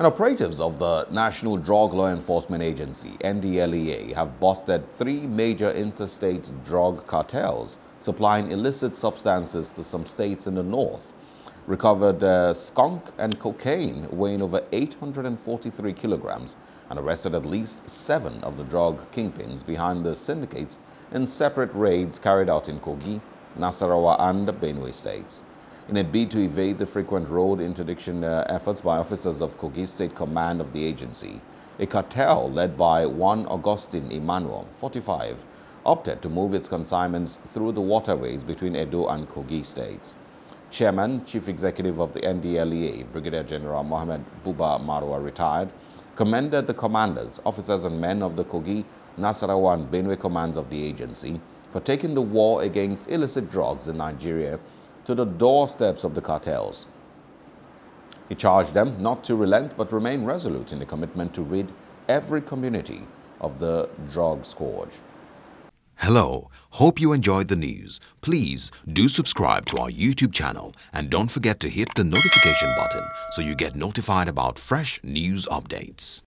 And operatives of the National Drug Law Enforcement Agency, NDLEA, have busted three major interstate drug cartels supplying illicit substances to some states in the north. Recovered skunk and cocaine weighing over 843 kilograms and arrested at least 7 of the drug kingpins behind the syndicates in separate raids carried out in Kogi, Nasarawa and Benue states. In a bid to evade the frequent road interdiction efforts by officers of Kogi State Command of the agency, a cartel led by one Augustine Emmanuel, 45, opted to move its consignments through the waterways between Edo and Kogi states. Chairman, Chief Executive of the NDLEA, Brigadier General Mohamed Buba Marwa, retired, commended the commanders, officers and men of the Kogi, Nasarawa and Benue commands of the agency for taking the war against illicit drugs in Nigeria to the doorsteps of the cartels. He charged them not to relent but remain resolute in the commitment to rid every community of the drug scourge. Hello, hope you enjoyed the news. Please do subscribe to our YouTube channel and don't forget to hit the notification button so you get notified about fresh news updates.